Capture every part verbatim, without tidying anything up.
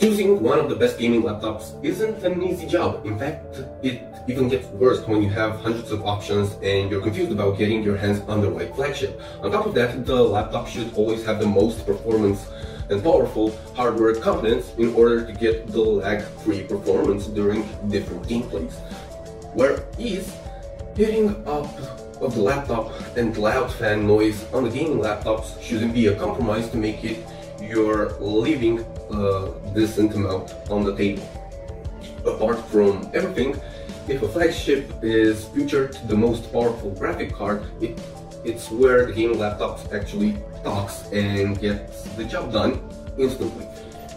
Choosing one of the best gaming laptops isn't an easy job. In fact, it even gets worse when you have hundreds of options and you're confused about getting your hands on the right flagship. On top of that, the laptop should always have the most performance and powerful hardware components in order to get the lag-free performance during different gameplays. Where is heating up of the laptop and loud fan noise on the gaming laptops shouldn't be a compromise to make it you're leaving a decent amount on the table. Apart from everything, if a flagship is featured the most powerful graphic card, it, it's where the gaming laptops actually talks and gets the job done instantly.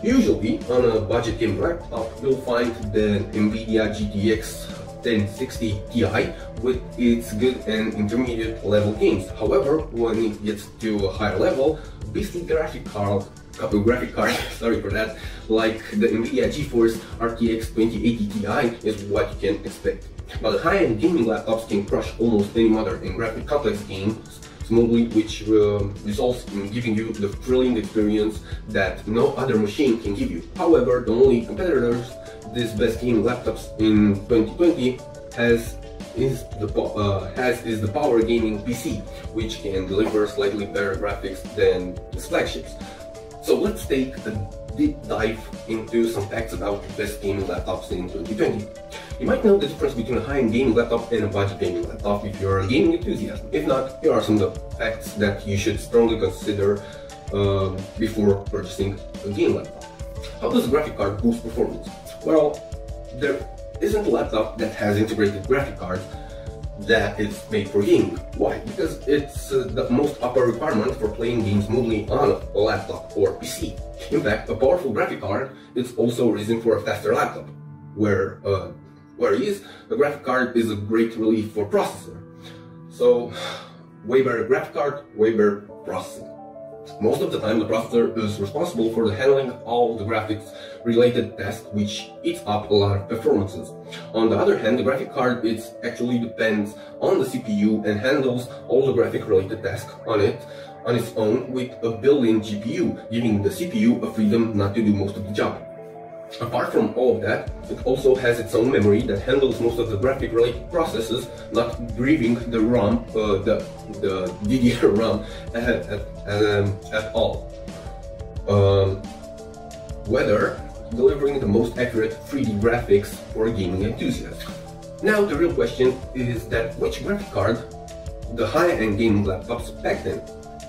Usually, on a budget gaming laptop, you'll find the NVIDIA G T X ten sixty T I with its good and intermediate level games. However, when it gets to a higher level, beastly graphic card, graphic card, sorry for that, like the NVIDIA GeForce R T X twenty eighty T I is what you can expect. But the high-end gaming laptops can crush almost any modern and graphic complex games smoothly, which uh, results in giving you the thrilling experience that no other machine can give you. However, the only competitors this best gaming laptops in twenty twenty has is the uh, has is the power gaming P C, which can deliver slightly better graphics than its flagships. So let's take a deep dive into some facts about the best gaming laptops in twenty twenty. You might know the difference between a high-end gaming laptop and a budget gaming laptop if you're a gaming enthusiast. If not, here are some of the facts that you should strongly consider uh, before purchasing a gaming laptop. How does a graphic card boost performance? Well, there isn't a laptop that has integrated graphic card that is made for gaming. Why? Because it's uh, the most upper requirement for playing games smoothly on a laptop or P C. In fact, a powerful graphic card is also a reason for a faster laptop, where uh, where is a graphic card is a great relief for processor. So, way better graphic card, way better processing. Most of the time, the processor is responsible for handling all the graphics-related tasks, which eats up a lot of performances. On the other hand, the graphic card it actually depends on the C P U and handles all the graphic-related tasks on it on its own with a built-in G P U, giving the C P U a freedom not to do most of the job. Apart from all of that, it also has its own memory that handles most of the graphic-related processes, not grieving the ROM, uh, the, the D D R ROM at, at, um, at all. Um, whether delivering the most accurate three D graphics for gaming enthusiasts. Now the real question is that which graphic card the high-end gaming laptops pack then?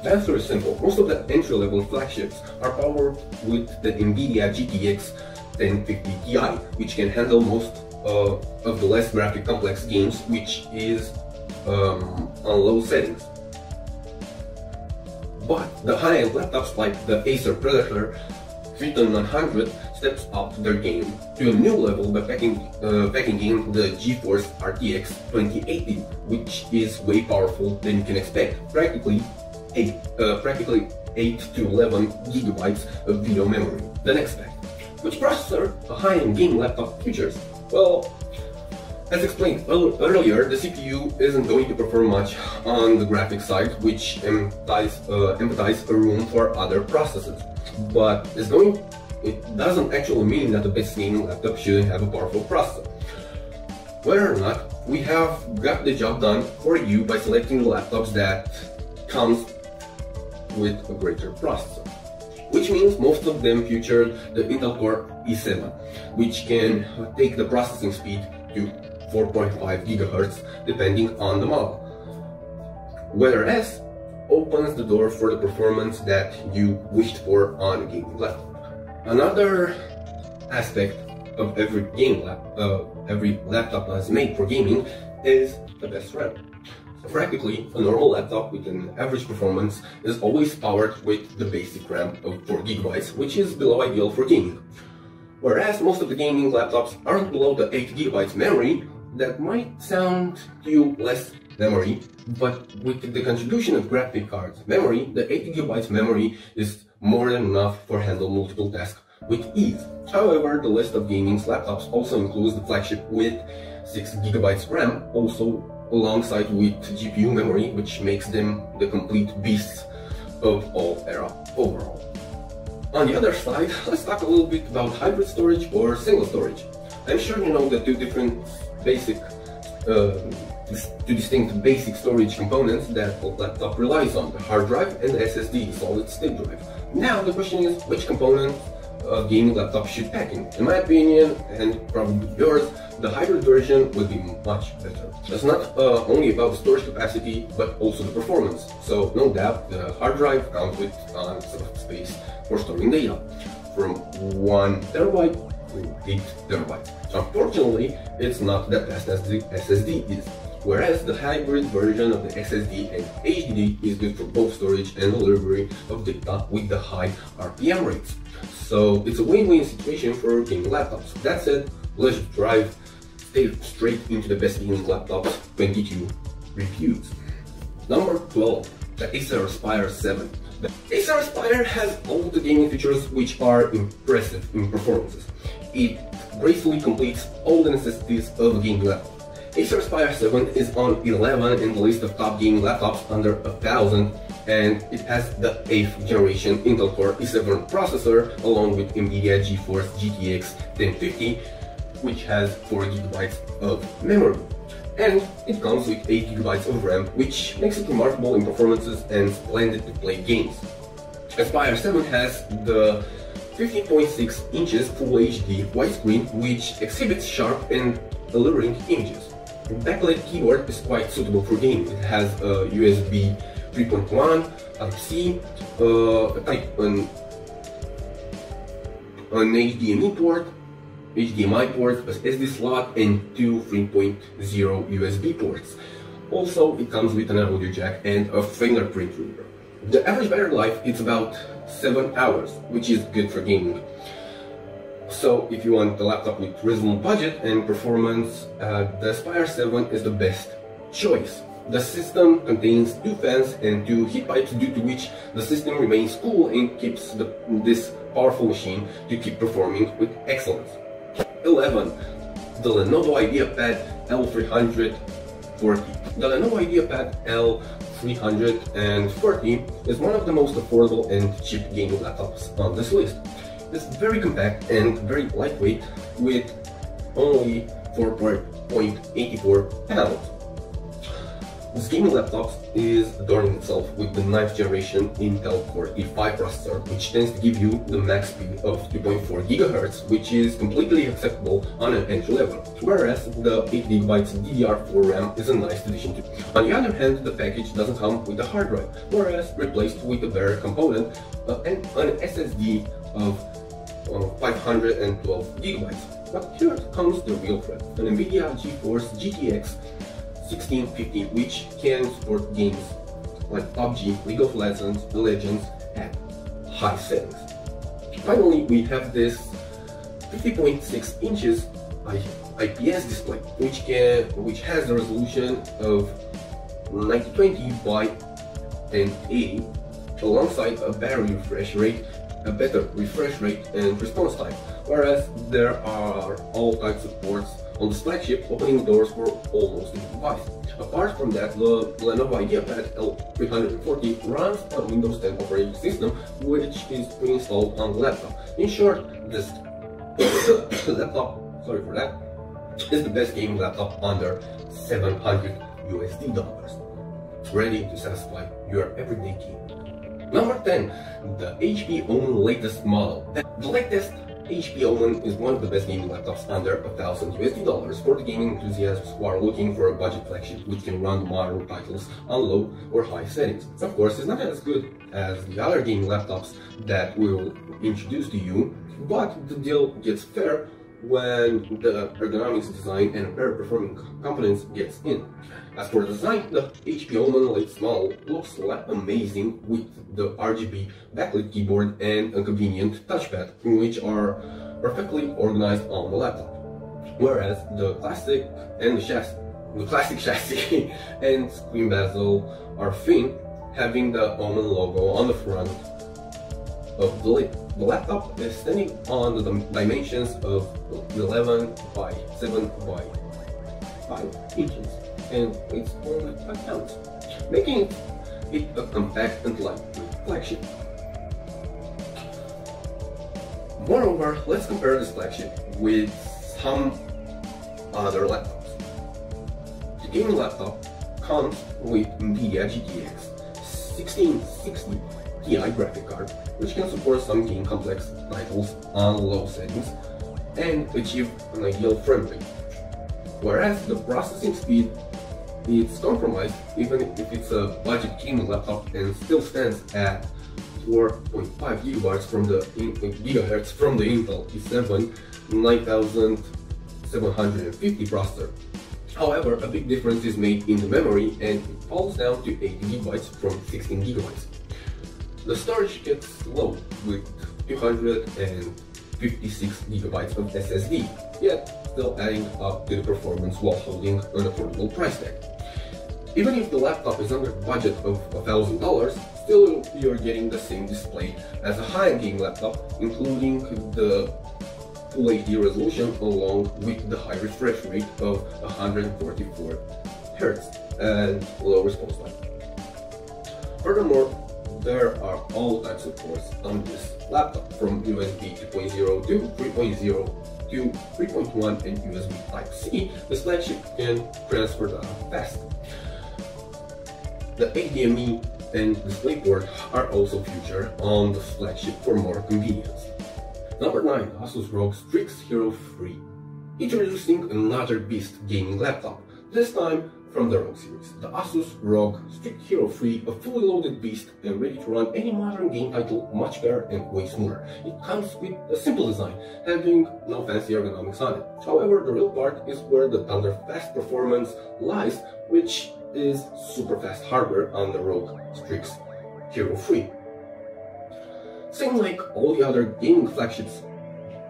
The answer is simple. Most of the entry-level flagships are powered with the NVIDIA G T X ten fifty T I, which can handle most uh, of the less graphic complex games, which is um, on low settings. But the high-end laptops like the Acer Predator Triton nine hundred steps up their game to a new level by packing, uh, packing in the GeForce R T X twenty eighty, which is way powerful than you can expect, practically eight, uh, practically eight to eleven gigabytes of video memory. The next fact. Which processor a high-end gaming laptop features? Well, as explained earlier, the C P U isn't going to perform much on the graphics side, which empties uh, empties a room for other processes. But it's going, it doesn't actually mean that the best gaming laptop shouldn't have a powerful processor. Whether or not, we have got the job done for you by selecting the laptops that comes with a greater processor, which means most of them feature the Intel Core i seven, which can take the processing speed to four point five gigahertz depending on the model. Whereas opens the door for the performance that you wished for on a gaming laptop. Another aspect of every game lap, uh, every laptop that's made for gaming is the best RAM. Practically, a normal laptop with an average performance is always powered with the basic RAM of four gigabytes, which is below ideal for gaming. Whereas most of the gaming laptops aren't below the eight gigabytes memory, that might sound to you less memory, but with the contribution of graphic cards memory, the eight gigabytes memory is more than enough for handle multiple tasks with ease. However, the list of gaming laptops also includes the flagship with six gigabytes RAM, also alongside with G P U memory, which makes them the complete beasts of all era overall. On the other side, let's talk a little bit about hybrid storage or single storage. I'm sure you know the two different basic, uh, two distinct basic storage components that the laptop relies on, the hard drive and the S S D, solid state drive. Now the question is, which component a gaming laptop should pack in? In my opinion, and probably yours, the hybrid version would be much better. It's not uh, only about storage capacity, but also the performance. So no doubt, the hard drive comes with uh, sort of space for storing data, from one terabyte to eight terabytes. Unfortunately, it's not that fast as the S S D is. Whereas the hybrid version of the S S D and H D D is good for both storage and delivery of data with the high R P M rates. So it's a win-win situation for gaming laptops. That said, let's drive straight into the best gaming laptops twenty-two reviews. Number twelve, the Acer Aspire seven. The Acer Aspire has all the gaming features which are impressive in performances. It gracefully completes all the necessities of a gaming laptop. Acer Aspire seven is on eleven in the list of top gaming laptops under one thousand, and it has the eighth generation Intel Core i seven processor along with NVIDIA GeForce G T X ten fifty, which has four gigabytes of memory. And it comes with eight gigabytes of RAM, which makes it remarkable in performances and splendid to play games. Aspire seven has the fifteen point six inches Full H D widescreen, which exhibits sharp and alluring images. The backlit keyboard is quite suitable for gaming. It has a U S B three point one, Type-C, uh, type an, an HDMI port, H D M I port, an S D slot, and two three point zero U S B ports. Also, it comes with an audio jack and a fingerprint reader. The average battery life is about seven hours, which is good for gaming. So, if you want a laptop with reasonable budget and performance, uh, the Aspire seven is the best choice. The system contains two fans and two heat pipes, due to which the system remains cool and keeps the, this powerful machine to keep performing with excellence. eleven. The Lenovo IdeaPad L three forty. The Lenovo IdeaPad L three forty is one of the most affordable and cheap gaming laptops on this list. It's very compact and very lightweight, with only four point eight four pounds. This gaming laptop is adorning itself with the ninth generation Intel Core i five processor, which tends to give you the max speed of two point four gigahertz, which is completely acceptable on an entry level, whereas the eight gigabyte D D R four RAM is a nice addition to it. On the other hand, the package doesn't come with a hard drive, whereas replaced with a bare component uh, and an S S D of uh, five hundred twelve gigabytes. But here comes the real threat, an NVIDIA GeForce G T X sixteen fifty, which can support games like P U B G, League of Legends, Legends at high settings. Finally, we have this fifty point six inches I P S display, which can which has the resolution of ninety twenty by ten eighty, alongside a better refresh rate, a better refresh rate and response time. Whereas there are all types of ports on this flagship, opening doors for almost any device. Apart from that, the Lenovo IdeaPad L three forty runs on Windows ten operating system, which is pre-installed on the laptop. In short, this laptop, sorry for that, is the best gaming laptop under seven hundred U S D dollars, ready to satisfy your everyday game. Number ten, the H P Omen latest model. The latest H P Omen is one of the best gaming laptops under one thousand U S D dollars for the gaming enthusiasts who are looking for a budget flagship which can run modern titles on low or high settings. Of course, it's not as good as the other gaming laptops that we will introduce to you, but the deal gets fair when the ergonomics, design, and better performing components gets in. As for the design, the H P Omen latest model looks like amazing, with the R G B backlit keyboard and a convenient touchpad, which are perfectly organized on the laptop. Whereas the classic and the chassis, the classic chassis and screen bezel are thin, having the Omen logo on the front of the lid. The laptop is standing on the dimensions of eleven by seven by five inches, and it's only five pounds, making it a compact and lightweight flagship. Moreover, let's compare this flagship with some other laptops. The gaming laptop comes with NVIDIA G T X sixteen sixty Ti graphic card, which can support some game complex titles on low settings and achieve an ideal frame rate, whereas the processing speed is compromised even if it's a budget gaming laptop and still stands at four point five gigahertz from the gigahertz from the Intel i seven nine thousand seven hundred fifty processor. However, a big difference is made in the memory, and it falls down to eight gigabytes from sixteen gigabytes. The storage gets low with two hundred fifty-six gigabytes of S S D, yet still adding up to the performance while holding an affordable price tag. Even if the laptop is under a budget of one thousand dollars, still you're getting the same display as a high-end game laptop, including the Full H D resolution along with the high refresh rate of one hundred forty-four hertz and low response time. Furthermore, there are all types of ports on this laptop, from U S B two point oh to three point oh to three point one and U S B Type-C. This flagship can transfer data fast. The H D M I and DisplayPort are also featured on the flagship for more convenience. Number nine. Asus R O G Strix Hero three. Introducing another beast gaming laptop, this time from the R O G series. The Asus R O G Strix Hero three, a fully loaded beast and ready to run any modern game title much better and way smoother. It comes with a simple design, having no fancy ergonomics on it. However, the real part is where the thunder fast performance lies, which is super fast hardware on the R O G Strix Hero three. Same like all the other gaming flagships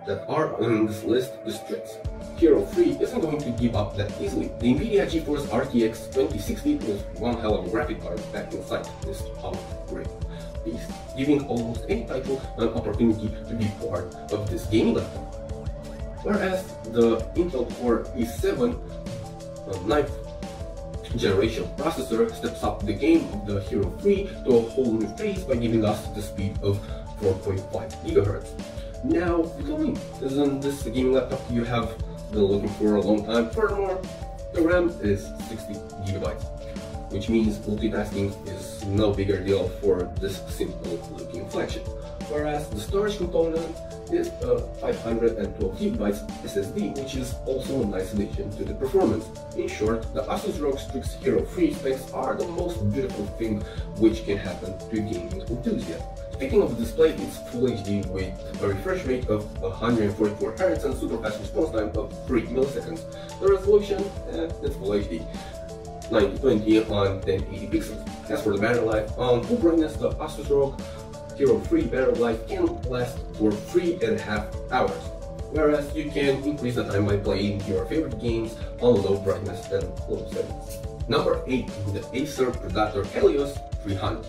that are on this list, the Strix Hero three isn't going to give up that easily. The NVIDIA GeForce R T X twenty sixty was one hell of a graphic card back inside this upgrade beast, giving almost any title an opportunity to be part of this gaming laptop. Whereas the Intel Core i seven ninth generation processor steps up the game of the Hero three to a whole new phase by giving us the speed of four point five gigahertz. Now, tell me, isn't this the gaming laptop you have been looking for a long time? Furthermore, the RAM is sixty gigabytes, which means multitasking is no bigger deal for this simple-looking flagship. Whereas the storage component is a five hundred twelve gigabytes S S D, which is also a nice addition to the performance. In short, the Asus R O G Strix Hero three specs are the most beautiful thing which can happen to a gaming enthusiast. Speaking of the display, it's Full H D with a refresh rate of one hundred forty-four hertz and super fast response time of three milliseconds. The resolution, eh, it's Full H D, ninety twenty on ten eighty pixels. As for the battery life, on full brightness, the Asus R O G Hero three battery life can last for three and a half hours, whereas you can increase the time by playing your favorite games on low brightness and low settings. Number eight. The Acer Predator Helios three hundred.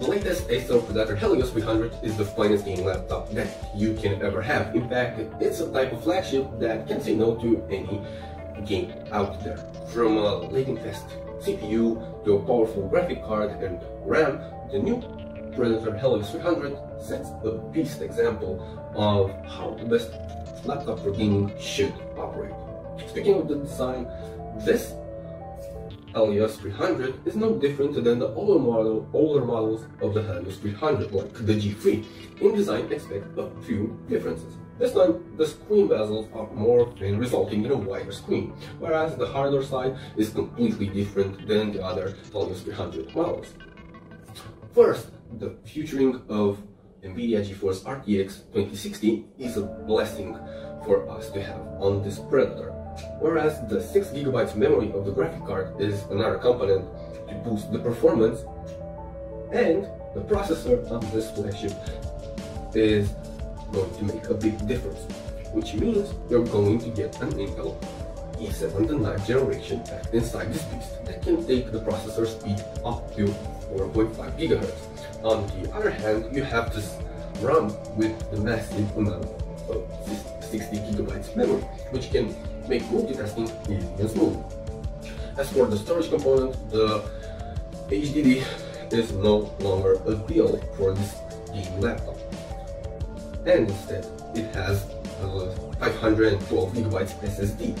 The latest Acer Predator Helios three hundred is the finest gaming laptop that you can ever have. In fact, it's a type of flagship that can say no to any game out there. From a latency-fast C P U to a powerful graphic card and RAM, the new Predator Helios three hundred sets a beast example of how the best laptop for gaming should operate. Speaking of the design, this Helios three hundred is no different than the older, model, older models of the Helios three hundred, like the G three. In design, expect a few differences. This time, the screen bezels are more thin, resulting in a wider screen, whereas the hardware side is completely different than the other Helios three hundred models. First, the featuring of NVIDIA GeForce R T X twenty sixty is a blessing for us to have on this Predator, whereas the six gigabyte memory of the graphic card is another component to boost the performance, and the processor on this flagship is going to make a big difference, which means you're going to get an Intel i seven the ninth generation packed inside this beast that can take the processor speed up to four point five gigahertz. On the other hand, you have this RAM with the massive amount of sixty gigabytes memory, which can make multitasking easy and smooth. As for the storage component, the H D D is no longer a deal for this game laptop, and instead it has a five hundred twelve gigabyte S S D.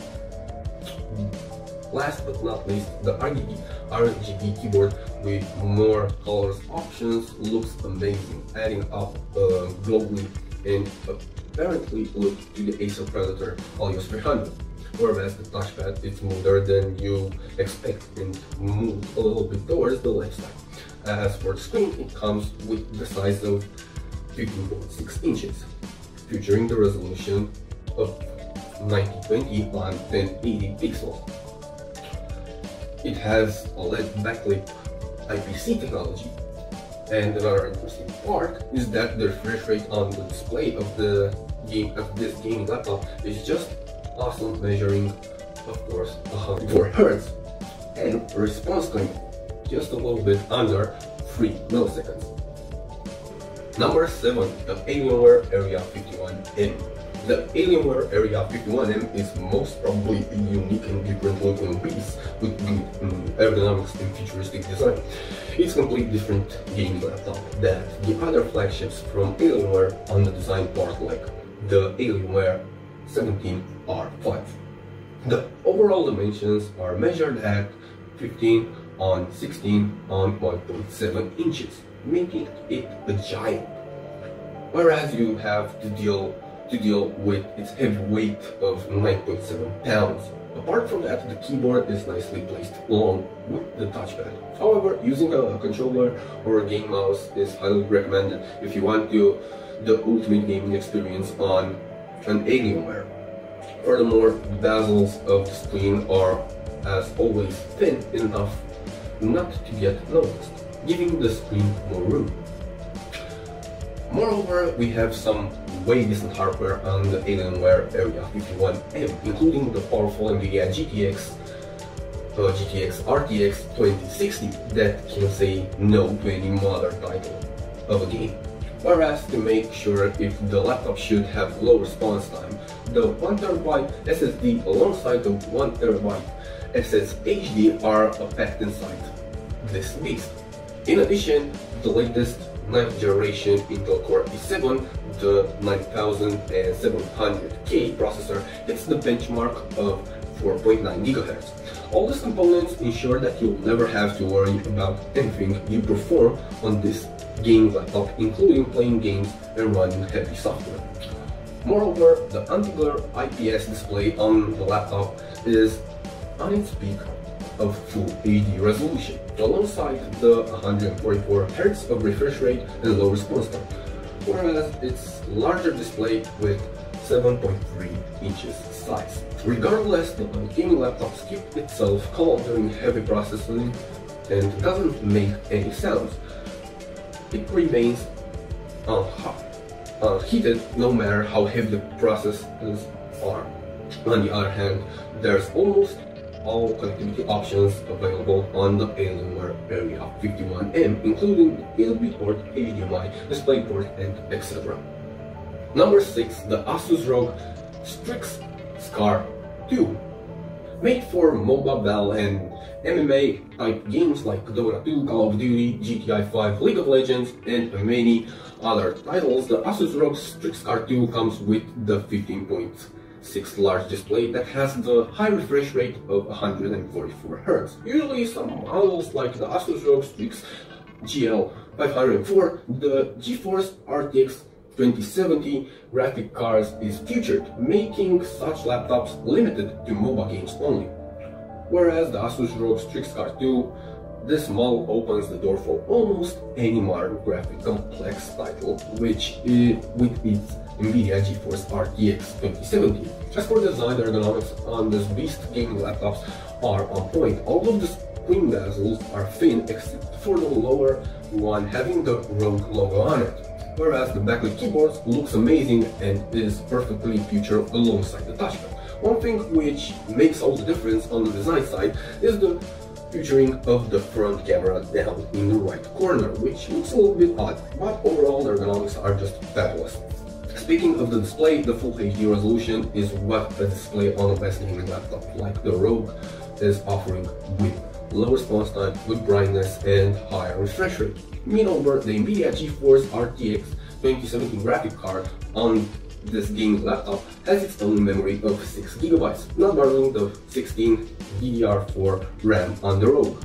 Last but not least, the R G B, R G B keyboard with more colors options looks amazing, adding up uh, globally and apparently looks to the Acer Predator Helios three hundred. Whereas the touchpad is smoother than you expect and moves a little bit towards the left side. As for the screen, it comes with the size of fifteen point six inches, featuring the resolution of ninety twenty on ten eighty pixels. It has a L E D backlit I P C technology, and another interesting part is that the refresh rate on the display of the game of this gaming laptop is just awesome, measuring, of course, one hundred four hertz, and response time just a little bit under three milliseconds. Number seven, the Alienware Area fifty-one M. The Alienware Area fifty-one M is most probably a unique and different looking piece with good ergonomics and futuristic design. It's a completely different gaming laptop than the other flagships from Alienware on the design part, like the Alienware seventeen R five. The overall dimensions are measured at fifteen on sixteen on one point seven inches, making it a giant. Whereas you have to deal to deal with its heavy weight of nine point seven pounds. Apart from that, the keyboard is nicely placed along with the touchpad. However, using a controller or a game mouse is highly recommended if you want to the ultimate gaming experience on an Alienware. Furthermore, the bezels of the screen are, as always, thin enough not to get noticed, giving the screen more room. Moreover, we have some way decent hardware on the Alienware Area fifty-one M, including the powerful NVIDIA GTX, uh, GTX RTX twenty sixty that can say no to any modern title of a game. Whereas to make sure if the laptop should have low response time, the one terabyte S S D alongside the one terabyte S S H D are a packed inside this beast. In addition, the latest ninth generation Intel Core i seven, the nine thousand seven hundred K processor, hits the benchmark of four point nine gigahertz. All these components ensure that you'll never have to worry about anything you perform on this game laptop, including playing games and running heavy software. Moreover, the anti-glare I P S display on the laptop is on its peak of full H D resolution, alongside the one hundred forty-four hertz of refresh rate and low response time, whereas its larger display with seven point three inches size. Regardless, the gaming laptop keeps itself calm during heavy processing and doesn't make any sounds. It remains unheated no matter how heavy the processes are. On the other hand, there's almost all connectivity options available on the Alienware Area fifty-one M, including U S B port, H D M I, display port, and et cetera. Number six, the Asus R O G Strix Scar two. Made for mobile battle and M M A type games like Dota two, Call of Duty, G T A five, League of Legends, and many other titles, the Asus R O G Strix Scar two comes with the fifteen point six large display that has the high refresh rate of one hundred forty-four hertz. Usually some models like the Asus R O G Strix G L five oh four, the GeForce R T X twenty seventy graphic cards is featured, making such laptops limited to mobile games only. Whereas the Asus R O G Strix Scar two, this model opens the door for almost any modern graphic complex title, which uh, with its NVIDIA GeForce R T X twenty seventy. As for design, the ergonomics on this beast gaming laptops are on point. All of the screen bezels are thin except for the lower one having the R O G logo on it. Whereas the backlit keyboard looks amazing and is perfectly featured alongside the touchpad. One thing which makes all the difference on the design side is the featuring of the front camera down in the right corner, which looks a little bit odd, but overall the ergonomics are just fabulous. Speaking of the display, the full H D resolution is what a display on a best gaming laptop like the R O G is offering, with low response time, good brightness, and higher refresh rate. Meanwhile, the NVIDIA GeForce R T X twenty seventy graphic card on this gaming laptop has its own memory of six gigabytes, not burning the sixteen D D R four RAM on the ROG,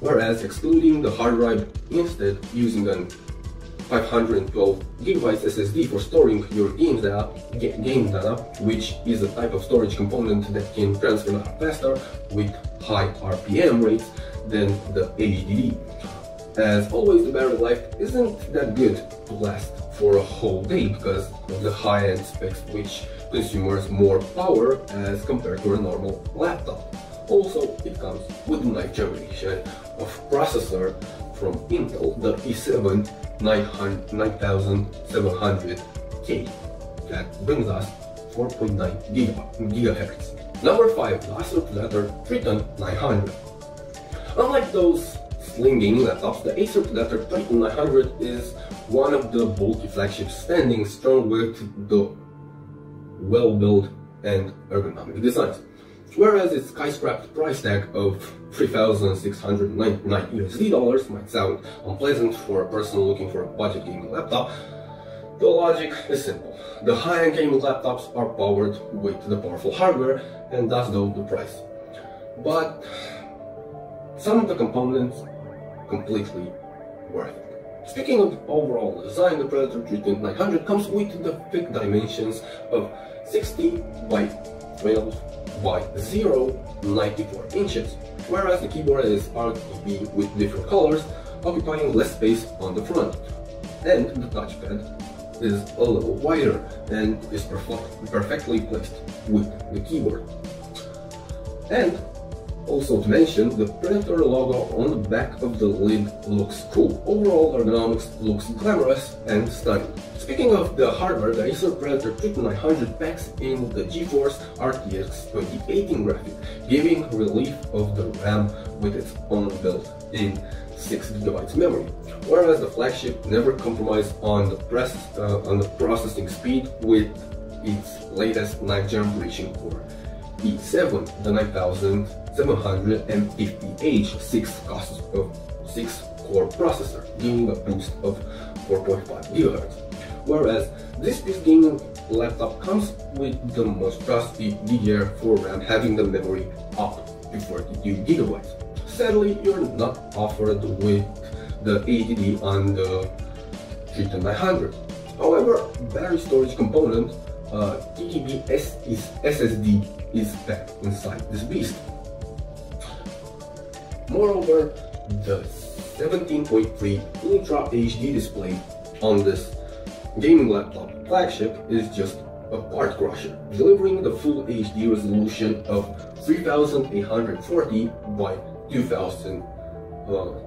whereas excluding the hard drive, instead using an five hundred twelve gigabyte S S D for storing your game data, game data, which is a type of storage component that can transfer faster with high R P M rates than the L E D D. As always, the battery life isn't that good to last for a whole day because of the high-end specs, which consumes more power as compared to a normal laptop. Also, it comes with the ninth generation of processor from Intel, the i seven nine thousand seven hundred K. That brings us four point nine gigahertz. Number five, the Acer Predator Triton nine hundred. Unlike those slim gaming laptops, the Acer Predator Triton nine hundred is one of the bulky flagships, standing strong with the well-built and ergonomic designs. Whereas its skyscraper price tag of three thousand six hundred ninety-nine U S D dollars might sound unpleasant for a person looking for a budget gaming laptop, the logic is simple. The high-end gaming laptops are powered with the powerful hardware and thus though the price. But some of the components completely worth it. Speaking of overall design, the Predator Triton nine hundred comes with the thick dimensions of sixty by twelve by zero ninety-four inches, whereas the keyboard is R G B with different colors, occupying less space on the front, and the touchpad is a little wider and is perfect, perfectly placed with the keyboard. And also to mention, the Predator logo on the back of the lid looks cool. Overall, ergonomics looks glamorous and stunning. Speaking of the hardware, the Acer Predator Triton nine hundred packs in the GeForce R T X twenty eighteen graphic, giving relief of the RAM with its own built-in six gigabyte memory, whereas the flagship never compromised on the, press, uh, on the processing speed with its latest ninth generation Core i seven, the nine thousand seven hundred fifty H six core processor, giving a boost of four point five gigahertz. Whereas this P C gaming laptop comes with the most trusty D D R four RAM, having the memory up to forty-two gigabytes. Sadly, you're not offered with the A T D on the Triton nine hundred. However, battery storage component, uh, T T B S S D, is packed inside this beast. Moreover, the seventeen point three Ultra H D display on this gaming laptop flagship is just a part crusher, delivering the full H D resolution of three thousand eight hundred forty by two thousand one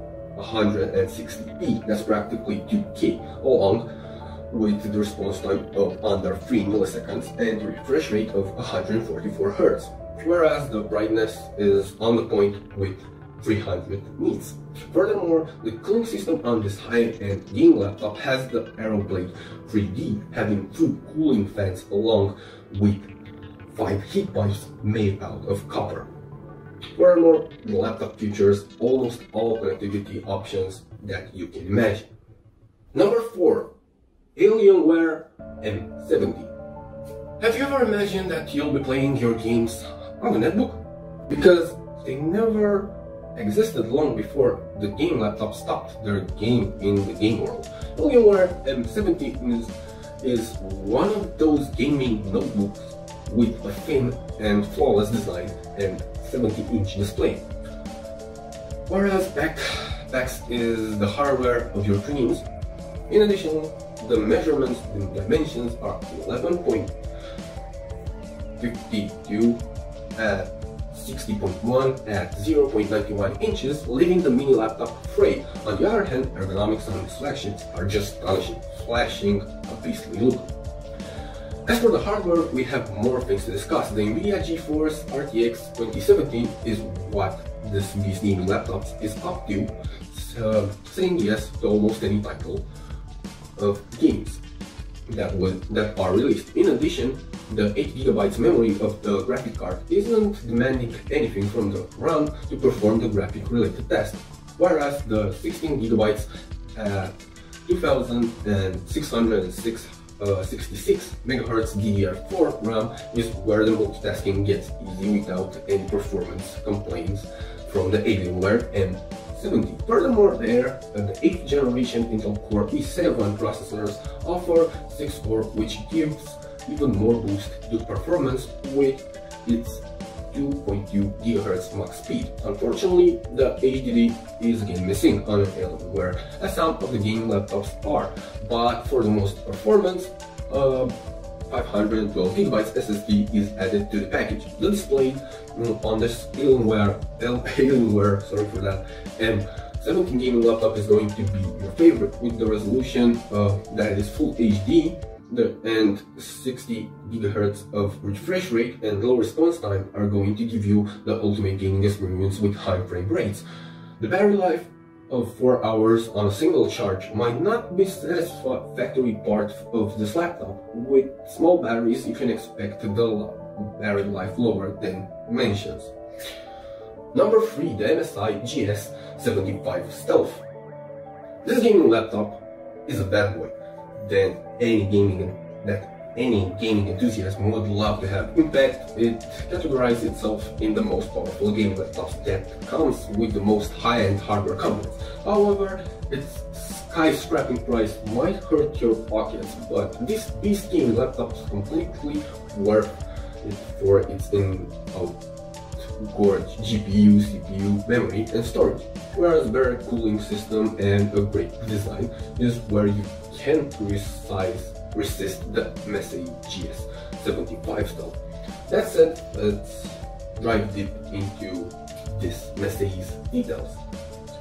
hundred sixty p, that's practically two K, along with the response time of under three milliseconds and the refresh rate of one hundred forty-four hertz, whereas the brightness is on the point with three hundred nits. Furthermore, the cooling system on this high-end gaming laptop has the AeroBlade three D, having two cooling fans along with five heat pipes made out of copper. Furthermore, the laptop features almost all connectivity options that you can imagine. Number four, Alienware M seventeen. Have you ever imagined that you'll be playing your games on a netbook? Because they never existed long before the game laptop stopped their game in the game world. Alienware M seventeen is, is one of those gaming notebooks with a thin and flawless design and seventy inch display. Whereas P A X is the hardware of your dreams. In addition, the measurements and dimensions are eleven point five two at sixty point one at zero point nine one inches, leaving the mini laptop free. On the other hand, ergonomics on these flagships are just astonishing, flashing a beastly look. As for the hardware, we have more things to discuss. The NVIDIA GeForce R T X twenty seventy is what this beast gaming laptop is up to, so saying yes to almost any title of games that was, that are released. In addition, the eight gigabyte memory of the graphic card isn't demanding anything from the RAM to perform the graphic-related tasks, whereas the sixteen gigabytes at two thousand six hundred six uh, sixty-six megahertz D D R four RAM is where the multitasking gets easy without any performance complaints from the Alienware M seventeen. Furthermore, there, uh, the eighth generation Intel Core i seven processors offer six core, which gives even more boost to performance with its two point two gigahertz max speed. Unfortunately, the A D D is again missing on Alienware, as some of the gaming laptops are, but for the most performance, uh, five hundred twelve gigabyte S S D is added to the package. The display on the Alienware, Alienware, sorry for that, M seventeen gaming laptop is going to be your favorite, with the resolution uh, that is full H D and sixty gigahertz of refresh rate and low response time are going to give you the ultimate gaming experience with high frame rates. The battery life of four hours on a single charge might not be satisfactory part of this laptop. With small batteries, you can expect the battery life lower than mentioned. Number three, the M S I G S seventy-five Stealth. This gaming laptop is a bad boy than any gaming that any gaming enthusiast would love to have. In fact, it categorizes itself in the most powerful gaming laptops that comes with the most high-end hardware components. However, its skyscraping price might hurt your pockets, but this beast gaming laptop is completely worth it for its in-out-gorge G P U, C P U, memory, and storage. Whereas better cooling system and a great design is where you can resize, resist the messy G S seventy-five Stealth. That said, let's dive deep into this messy's details.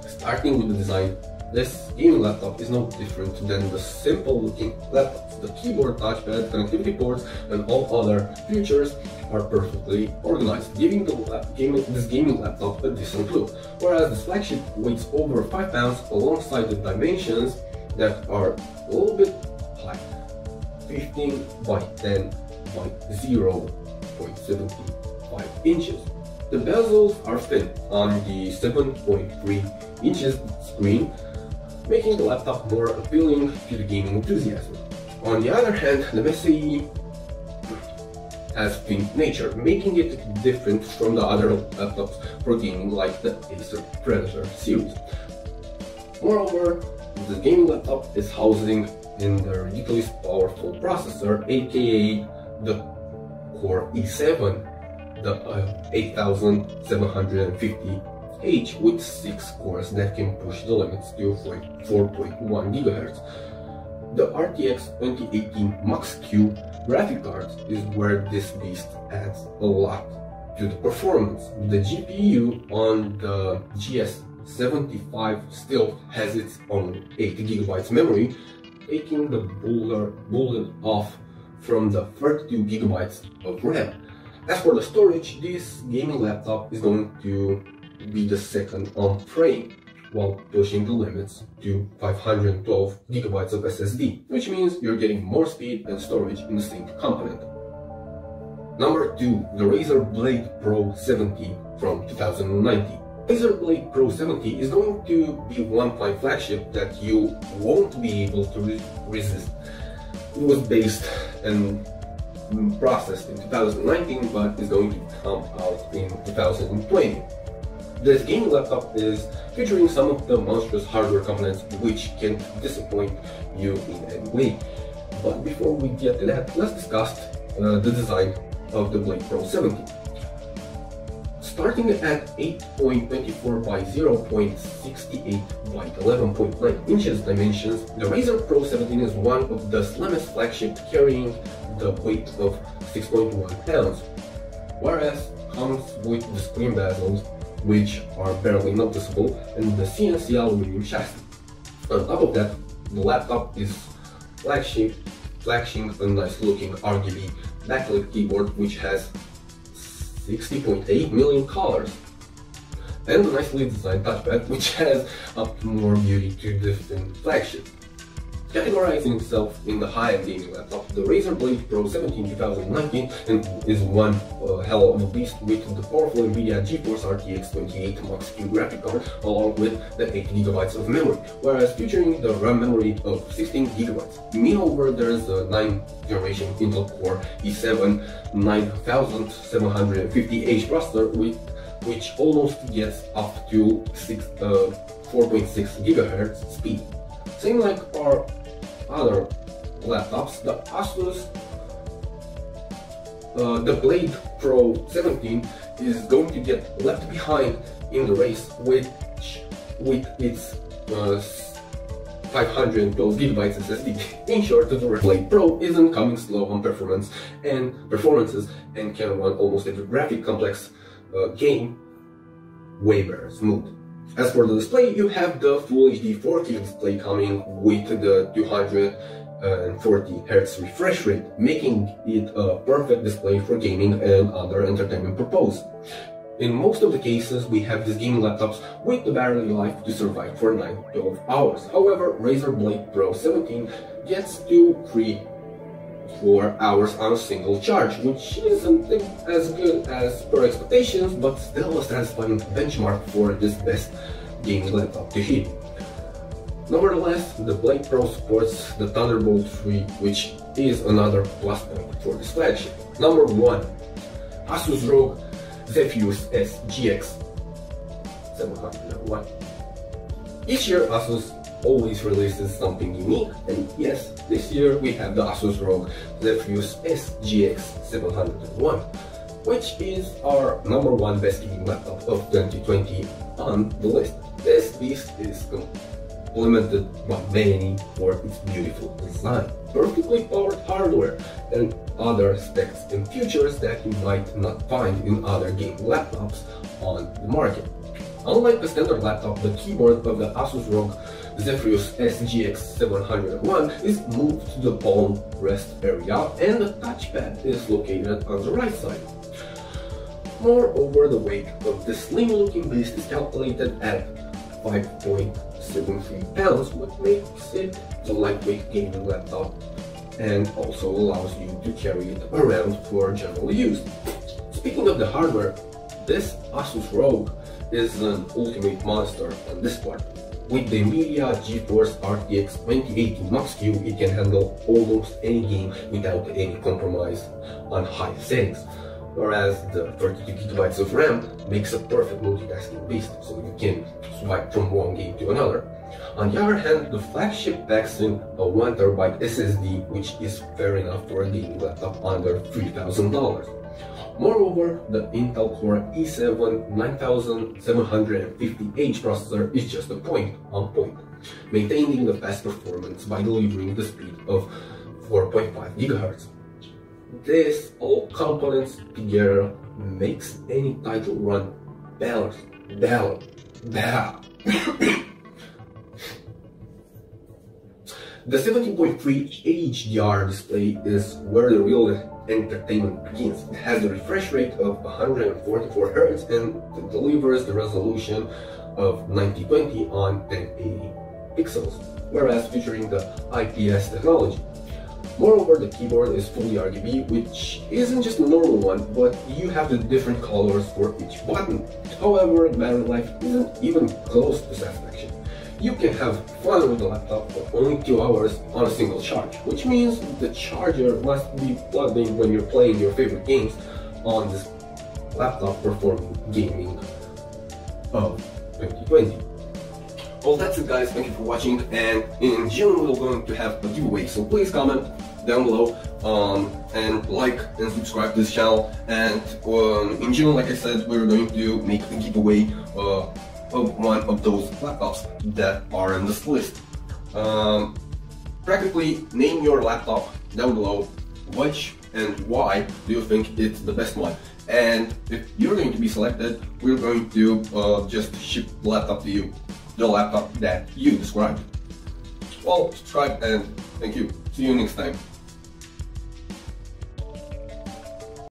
Starting with the design, this gaming laptop is no different than the simple looking laptops. The keyboard, touchpad, connectivity ports, and all other features are perfectly organized, giving the lap gaming, this gaming laptop a decent look. Whereas this flagship weighs over five pounds alongside the dimensions that are a little bit high, fifteen by ten by zero point seven five inches. The bezels are thin on the seven point three inches screen, making the laptop more appealing to the gaming enthusiast. On the other hand, the M S I has thin nature, making it different from the other laptops for gaming like the Acer Predator series. Moreover, the gaming laptop is housing in the ridiculously powerful processor, aka the Core i seven, the uh, eighty-seven fifty H, with six cores that can push the limits to four point one gigahertz. The R T X twenty eighteen Max-Q graphic card is where this beast adds a lot to the performance. The G P U on the G S seventy-five still has its own eight gigabyte memory, taking the bullet off from the thirty-two gigabytes of RAM. As for the storage, this gaming laptop is going to be the second on frame, while pushing the limits to five hundred twelve gigabytes of S S D, which means you're getting more speed and storage in the same component. Number two, the Razer Blade Pro seventeen from two thousand nineteen. Razer Blade Pro seventeen is going to be one fine flagship that you won't be able to re resist. It was based and processed in two thousand nineteen, but is going to come out in two thousand twenty. This gaming laptop is featuring some of the monstrous hardware components which can disappoint you in any way. But before we get to that, let's discuss uh, the design of the Blade Pro seventeen. Starting at eight point two four by zero point six eight by eleven point nine inches dimensions, the Razer Pro seventeen is one of the slimmest flagships, carrying the weight of six point one pounds, whereas comes with the screen bezels, which are barely noticeable, and the C N C aluminum chassis. On top of that, the laptop is flagship, flashing a nice looking R G B backlit keyboard which has sixty point eight million colors, and a nicely designed touchpad which has up more beauty to this flagship. categorizing itself in the high-end gaming laptop, the Razer Blade Pro seventeen twenty nineteen and is one uh, hell of a beast with the powerful NVIDIA GeForce R T X twenty eighty Max-Q graphic card along with the eight gigabytes of memory, whereas featuring the RAM memory of sixteen gigabytes. Meanwhile, there's the ninth generation Intel Core i seven nine seven five zero H processor with which almost gets up to four point six gigahertz speed. Same like our other laptops, the Asus, uh, the Blade Pro seventeen is going to get left behind in the race with, with its uh, five hundred twelve gigabyte S S D. In short, the Blade Pro isn't coming slow on performance and performances and can run almost every graphic complex Uh, game way better smooth. As for the display, you have the Full H D four K display coming with the two hundred forty hertz refresh rate, making it a perfect display for gaming and other entertainment purposes. In most of the cases, we have these gaming laptops with the battery life to survive for nine to twelve hours. However, Razer Blade Pro seventeen gets to three four hours on a single charge, which isn't as good as per expectations, but still a satisfying benchmark for this best gaming laptop to hit. Nevertheless, the Blade Pro supports the Thunderbolt three, which is another plus point for this flagship. Number one, Asus ROG Zephyrus S G X seven oh one. Each year, Asus always releases something unique, and yes, this year we have the Asus ROG Zephyrus S G X seven oh one, which is our number one best gaming laptop of twenty twenty on the list. This beast is complemented by many for its beautiful design, perfectly powered hardware, and other specs and features that you might not find in other gaming laptops on the market. Unlike the standard laptop, the keyboard of the Asus ROG Zephyrus S G X seven oh one is moved to the palm rest area and the touchpad is located on the right side. Moreover, the weight of this slim looking beast is calculated at five point seven three pounds, which makes it a lightweight gaming laptop and also allows you to carry it around for general use. Speaking of the hardware, this Asus ROG is an ultimate monster on this part. With the NVIDIA GeForce R T X twenty eighty Max-Q, it can handle almost any game without any compromise on high settings, whereas the thirty-two gigabytes of RAM makes a perfect multitasking beast, so you can swipe from one game to another. On the other hand, the flagship packs in a one terabyte S S D, which is fair enough for a gaming laptop under three thousand dollars. Moreover, the Intel Core i seven nine seven five zero H processor is just a point on point, maintaining the best performance by delivering the speed of four point five gigahertz. This all components together makes any title run balanced, balanced, balanced. The seventeen point three H D R display is where the real entertainment begins. It has a refresh rate of one hundred forty-four hertz and delivers the resolution of ninety twenty on ten eighty pixels, whereas featuring the I P S technology. Moreover, the keyboard is fully R G B, which isn't just a normal one, but you have the different colors for each button. However, battery life isn't even close to satisfaction. You can have fun with the laptop for only two hours on a single charge, which means the charger must be plugged in when you're playing your favorite games on this laptop performing gaming of twenty twenty. Well, that's it guys, thank you for watching, and in June we're going to have a giveaway, so please comment down below um, and like and subscribe to this channel, and um, in June, like I said, we're going to make a giveaway uh, of one of those laptops that are in this list. Um, practically name your laptop down below, which and why do you think it's the best one, and if you're going to be selected, we're going to uh, just ship the laptop to you, the laptop that you described. Well, subscribe and thank you. See you next time.